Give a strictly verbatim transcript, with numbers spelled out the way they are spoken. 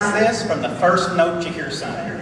This from the first note you hear something.